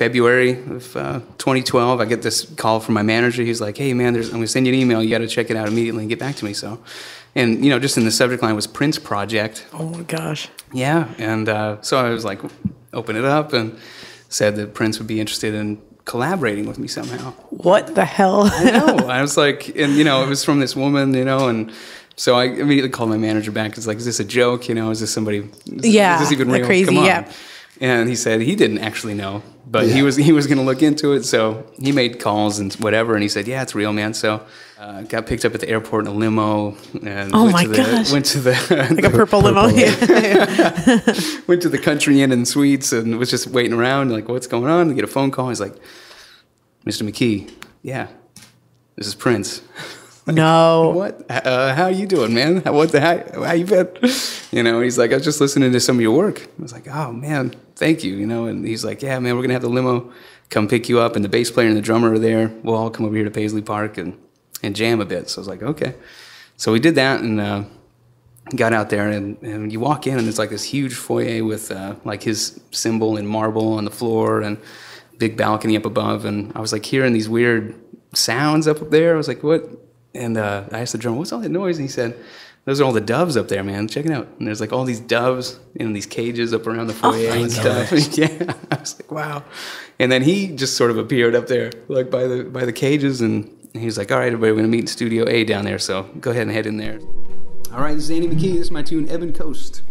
February of 2012, I get this call from my manager. He's like, hey, man, I'm going to send you an email. You got to check it out immediately and get back to me. So, and, you know, just in the subject line was Prince Project. Oh, my gosh. Yeah. And so I was like, open it up and said that Prince would be interested in collaborating with me somehow. What the hell? I know. I was like, and, you know, it was from this woman, you know, and so I immediately called my manager back. It's like, is this a joke? You know, is this somebody? Is this even real? Crazy, come on. Yeah. And he said he didn't actually know, but he was going to look into it. So he made calls and whatever, and he said, "Yeah, it's real, man." So got picked up at the airport in a limo, and went to the like a purple limo. Went to the Country Inn and Suites, and was just waiting around, like, "What's going on?" And get a phone call. He's like, "Mr. McKee, yeah, this is Prince." Like, no. What? How you doing, man? What the heck? How you been? You know, he's like, I was just listening to some of your work. I was like, oh, man, thank you. You know, and he's like, yeah, man, we're going to have the limo come pick you up, and the bass player and the drummer are there. We'll all come over here to Paisley Park and jam a bit. So I was like, okay. So we did that and got out there, and you walk in, and it's like this huge foyer with like his cymbal and marble on the floor and big balcony up above. And I was like hearing these weird sounds up there. I was like, what? And I asked the drummer, what's all that noise? And he said, those are all the doves up there, man. Check it out. And there's like all these doves in these cages up around the foyer and stuff. Yeah. I was like, wow. And then he just sort of appeared up there, like by the cages. And he was like, all right, everybody, we're going to meet in Studio A down there. So go ahead and head in there. All right, this is Andy McKee. This is my tune, Ebon Coast.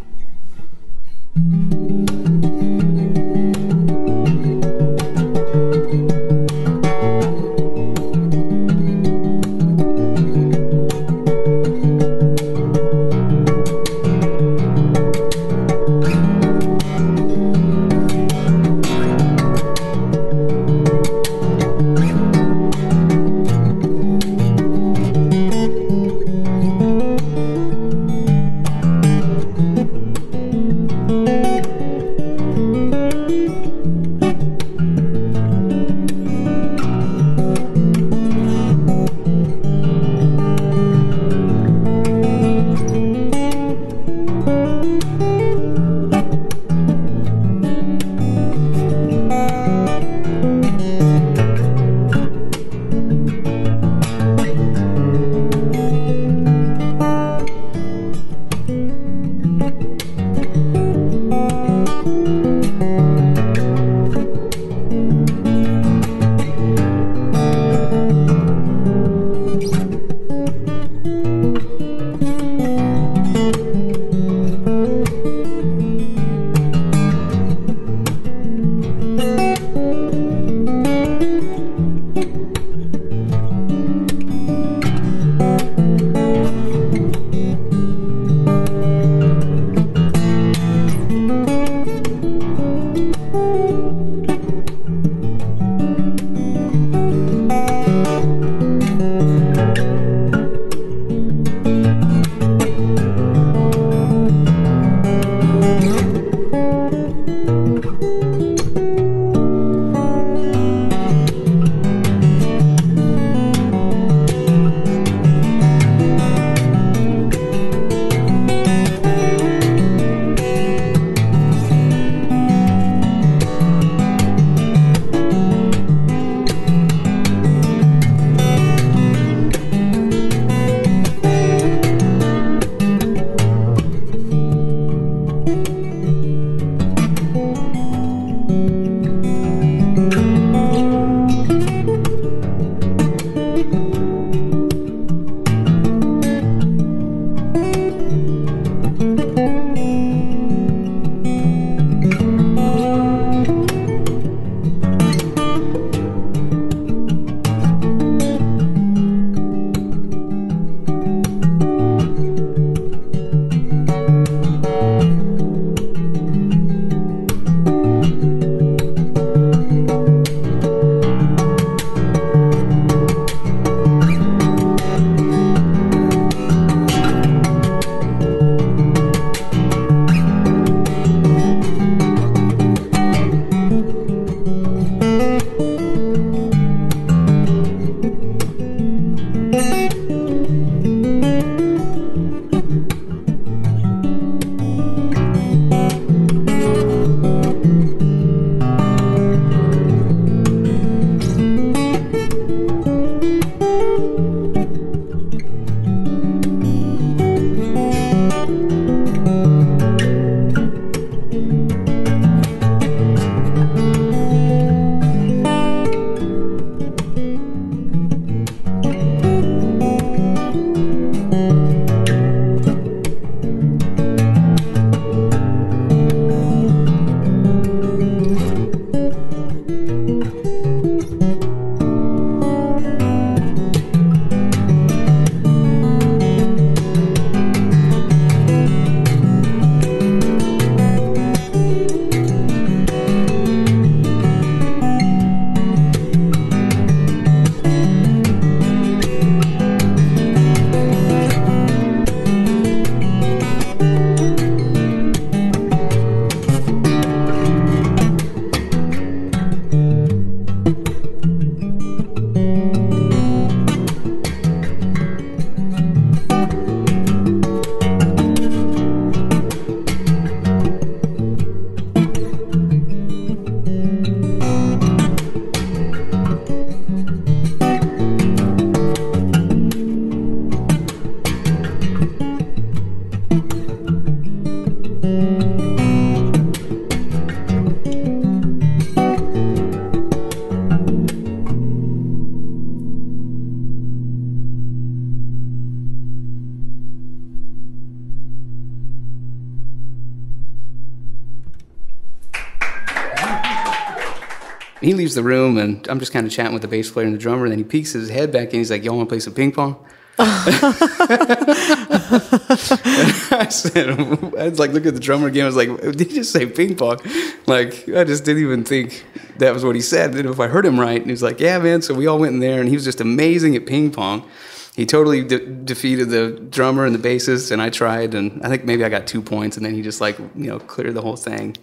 He leaves the room, and I'm just kind of chatting with the bass player and the drummer, and then he peeks his head back in. He's like, y'all want to play some ping pong? I said, I was like, look at the drummer again. I was like, did he just say ping pong? Like, I just didn't even think that was what he said. Then if I heard him right, and he was like, yeah, man. So we all went in there, and he was just amazing at ping pong. He totally defeated the drummer and the bassist, and I tried, and I think maybe I got 2 points, and then he just, like, you know, cleared the whole thing.